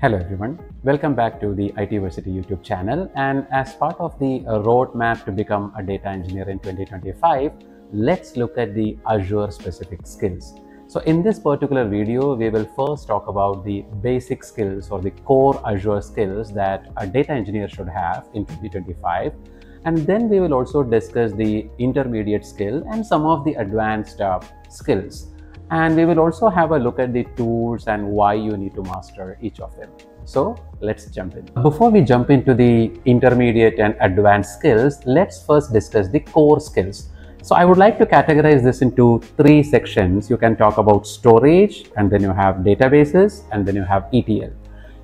Hello everyone, welcome back to the ITVersity YouTube channel, and as part of the roadmap to become a data engineer in 2025, let's look at the Azure specific skills. So in this particular video, we will first talk about the basic skills or the core Azure skills that a data engineer should have in 2025. And then we will also discuss the intermediate skill and some of the advanced skills. And we will also have a look at the tools and why you need to master each of them. So let's jump in. Before we jump into the intermediate and advanced skills, let's first discuss the core skills. So I would like to categorize this into three sections. You can talk about storage, and then you have databases, and then you have ETL.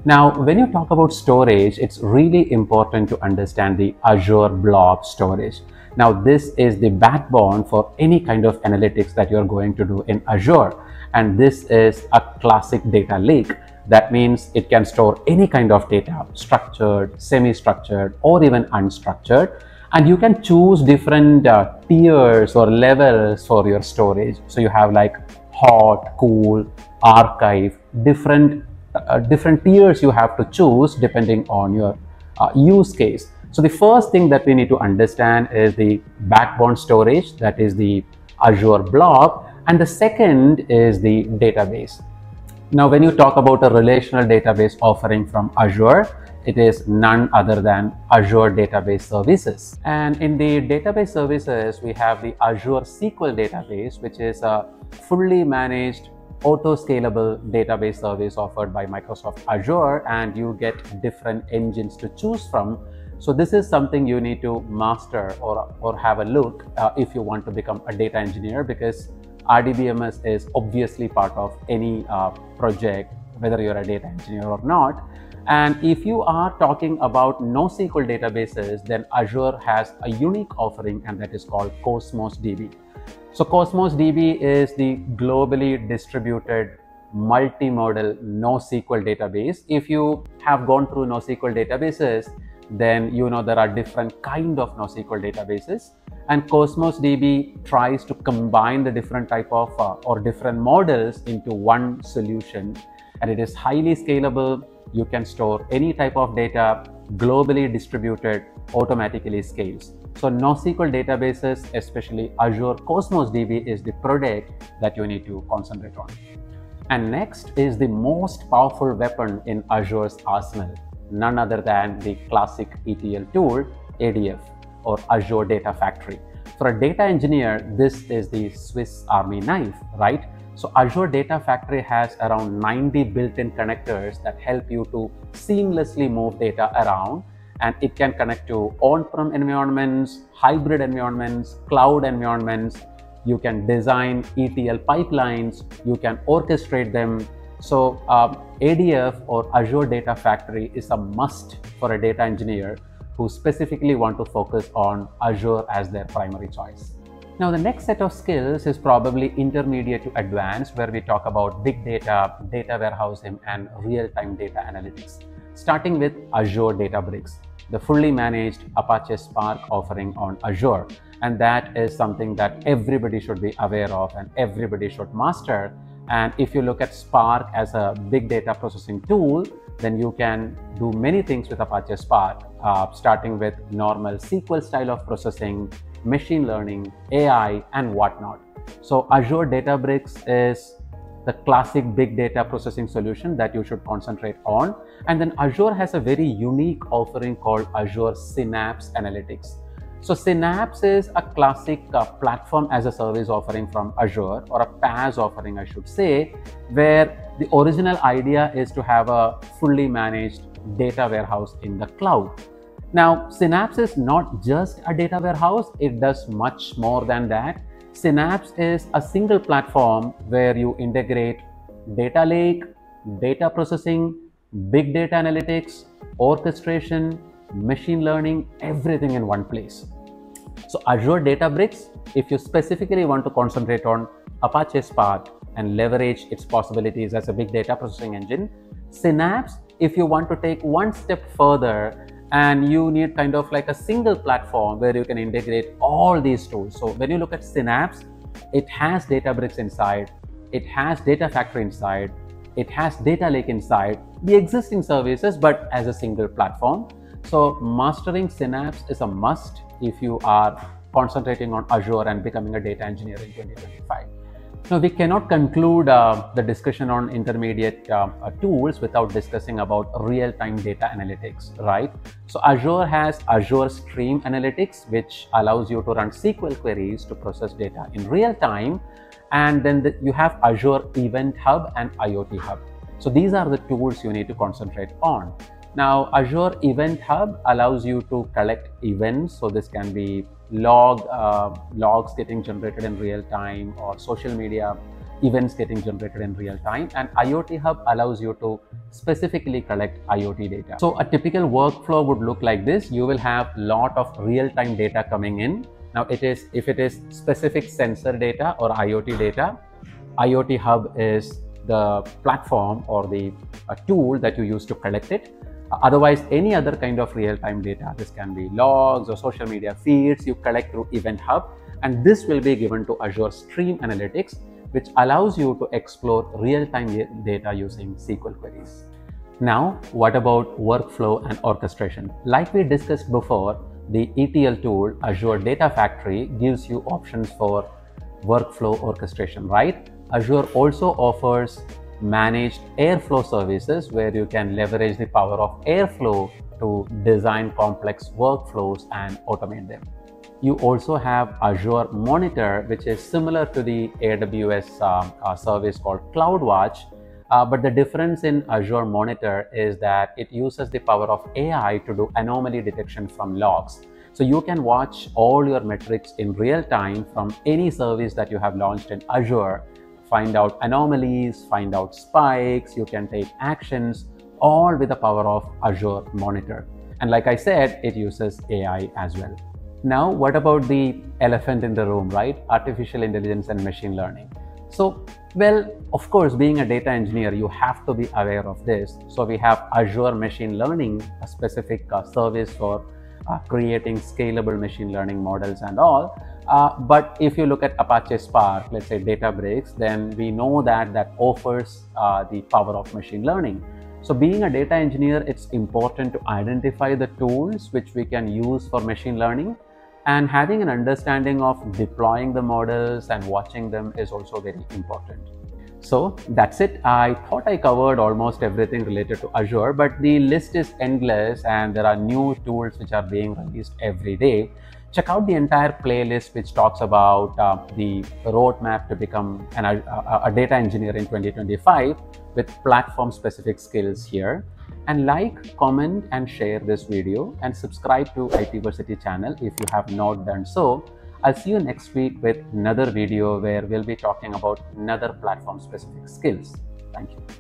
Now, when you talk about storage, it's really important to understand the Azure Blob Storage. Now, this is the backbone for any kind of analytics that you're going to do in Azure. And this is a classic data lake. That means it can store any kind of data, structured, semi-structured, or even unstructured. And you can choose different tiers or levels for your storage. So you have like hot, cool, archive, different tiers you have to choose depending on your use case. So the first thing that we need to understand is the backbone storage, that is the Azure Blob, and the second is the database. Now, when you talk about a relational database offering from Azure, it is none other than Azure Database Services. And in the database services, we have the Azure SQL Database, which is a fully managed auto-scalable database service offered by Microsoft Azure, and you get different engines to choose from. So this is something you need to master or have a look if you want to become a data engineer, because RDBMS is obviously part of any project, whether you're a data engineer or not. And if you are talking about NoSQL databases, then Azure has a unique offering, and that is called Cosmos DB. So Cosmos DB is the globally distributed multimodal NoSQL database. If you have gone through NoSQL databases, then you know there are different kind of NoSQL databases, and Cosmos DB tries to combine the different type of or different models into one solution, and it is highly scalable. You can store any type of data, globally distributed, automatically scales. So NoSQL databases, especially Azure Cosmos DB, is the product that you need to concentrate on. And next is the most powerful weapon in Azure's arsenal, none other than the classic ETL tool, ADF, or Azure Data Factory. For a data engineer, this is the Swiss Army knife, right? So Azure Data Factory has around 90 built-in connectors that help you to seamlessly move data around, and it can connect to on-prem environments, hybrid environments, cloud environments. You can design ETL pipelines, you can orchestrate them. So ADF or Azure Data Factory is a must for a data engineer who specifically want to focus on Azure as their primary choice. Now, the next set of skills is probably intermediate to advanced, where we talk about big data, data warehousing, and real-time data analytics, starting with Azure Databricks, the fully managed Apache Spark offering on Azure. And that is something that everybody should be aware of and everybody should master. And if you look at Spark as a big data processing tool, then you can do many things with Apache Spark, starting with normal SQL style of processing, machine learning, AI, and whatnot. So Azure Databricks is the classic big data processing solution that you should concentrate on. And then Azure has a very unique offering called Azure Synapse Analytics. So Synapse is a classic platform as a service offering from Azure, or a PaaS offering, I should say, where the original idea is to have a fully managed data warehouse in the cloud. Now, Synapse is not just a data warehouse, it does much more than that. Synapse is a single platform where you integrate data lake, data processing, big data analytics, orchestration, machine learning, everything in one place. So Azure Databricks, if you specifically want to concentrate on Apache Spark and leverage its possibilities as a big data processing engine. Synapse, if you want to take one step further, and you need kind of like a single platform where you can integrate all these tools. So when you look at Synapse, it has Databricks inside, it has Data Factory inside, It has data lake inside the existing services, but as a single platform. So mastering Synapse is a must if you are concentrating on Azure and becoming a data engineer in 2025. Now, we cannot conclude the discussion on intermediate tools without discussing about real-time data analytics, right? So Azure has Azure Stream Analytics, which allows you to run SQL queries to process data in real time. And then you have Azure Event Hub and IoT Hub. So these are the tools you need to concentrate on. Now, Azure Event Hub allows you to collect events. So this can be logs getting generated in real time, or social media events getting generated in real time. And IoT Hub allows you to specifically collect IoT data. So a typical workflow would look like this. You will have a lot of real-time data coming in. Now, if it is specific sensor data or IoT data, IoT Hub is the platform or the tool that you use to collect it. Otherwise, any other kind of real-time data, this can be logs or social media feeds, you collect through Event Hub, and this will be given to Azure Stream Analytics, which allows you to explore real-time data using SQL queries. Now, what about workflow and orchestration? Like we discussed before, the ETL tool, Azure Data Factory, gives you options for workflow orchestration, right? Azure also offers managed Airflow services where you can leverage the power of Airflow to design complex workflows and automate them. You also have Azure Monitor, which is similar to the AWS service called CloudWatch, but the difference in Azure Monitor is that it uses the power of AI to do anomaly detection from logs. So you can watch all your metrics in real time from any service that you have launched in Azure. Find out anomalies, find out spikes, you can take actions, all with the power of Azure Monitor. And like I said, it uses AI as well. Now, what about the elephant in the room, right? Artificial intelligence and machine learning. So, well, of course, being a data engineer, you have to be aware of this. So we have Azure Machine Learning, a specific service for creating scalable machine learning models and all. But if you look at Apache Spark, let's say Databricks, then we know that that offers the power of machine learning. So being a data engineer, it's important to identify the tools which we can use for machine learning, and having an understanding of deploying the models and watching them is also very important. So that's it. I thought I covered almost everything related to Azure, but the list is endless and there are new tools which are being released every day. Check out the entire playlist which talks about the roadmap to become a data engineer in 2025 with platform-specific skills here. And like, comment and share this video, and subscribe to ITVersity channel if you have not done so. I'll see you next week with another video where we'll be talking about another platform-specific skills. Thank you.